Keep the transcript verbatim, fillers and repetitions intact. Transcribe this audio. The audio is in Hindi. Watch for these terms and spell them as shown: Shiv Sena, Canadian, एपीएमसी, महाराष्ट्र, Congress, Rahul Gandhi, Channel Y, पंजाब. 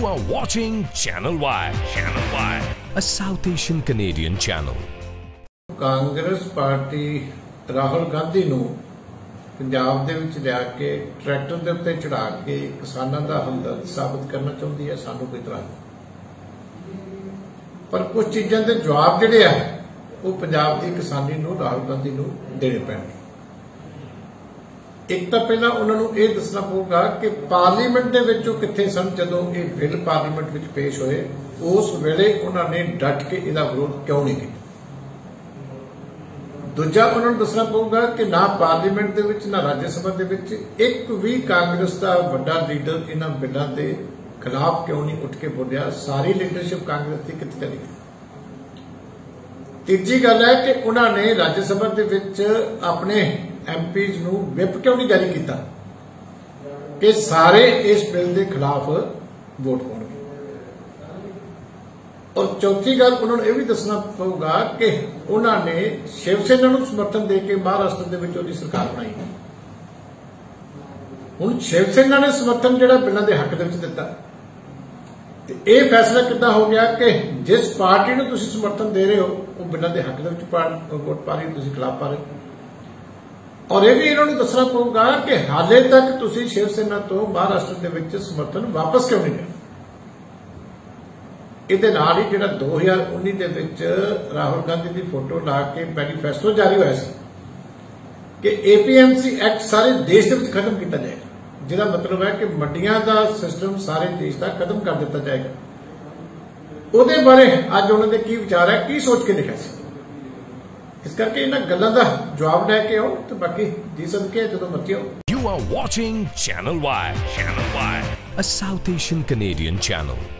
You are watching Channel Y, Channel Y, a South Asian Canadian channel. Congress party Rahul Gandhi नू पंजाब दे विच लिया के ट्रैक्टर दे उत्ते चढ़ा के किसानां दा हमदर्द साबित करना चाहुंदी है। सानू कोई तरह पर कुछ चीज़ां दे जवाब जिहड़े आ वो पंजाब दी किसानी नू राहुल गांधी नू देने पैणगे। एक तो पहला उन्होंने यह दसना पवेगा कि पार्लीमेंट कितने सन जो ये बिल पार्लीमेंट पेश होए उस वेले उन्होंने डट के इसका विरोध क्यों नहीं किया। दूजा उन्होंने दसना पवेगा कि ना पार्लीमेंट दे विच ना राज्यसभा दे विच एक भी कांग्रेस का वड्डा लीडर इन बिलों के खिलाफ क्यों नहीं उठ के बोलिया। सारी लीडरशिप कांग्रेस की कितने चली गई। तीजी गल है कि उन्होंने राज्यसभा अपने एमपीज नू विप क्यों नहीं जारी किया कि सारे इस बिल के खिलाफ वोट पाएंगे। और चौथी गल उन्होंने यह भी दसना पवेगा कि उन्होंने शिवसेना नू समर्थन देके महाराष्ट्र दे विच उहदी सरकार बनाई। हुण शिवसेना ने समर्थन जिहड़ा बिलों के हक दे विच दिता यह फैसला कितना हो गया कि जिस पार्टी को तुसी समर्थन दे रहे हो वो बिलों के हक में वोट पा रही तुसी खिलाफ पा रहे हो। और यह भी इन्होंने दसना पवेगा कि हाले तक तुसी शिवसेना तो महाराष्ट्र के समर्थन वापस क्यों नहीं लिया। इसदे नाल ही जिहड़ा दो हजार उन्नीस दे विच राहुल गांधी की फोटो ला के मैनीफेस्टो जारी होया सी कि एपीएमसी एक्ट सारे देश में खत्म किया जाएगा, जिहदा मतलब है कि मंडिया का सिस्टम सारे देश का खत्म कर दिता जाएगा। उहदे बारे अज उन्होंने की विचार है की सोच के लिखा सी। इस करके इन्हां गल्लां दा जवाब लैके आओ तो बाकी जी सदके जदों मर्जी आओ। You are watching Channel Y, Channel Y, a South Asian Canadian channel।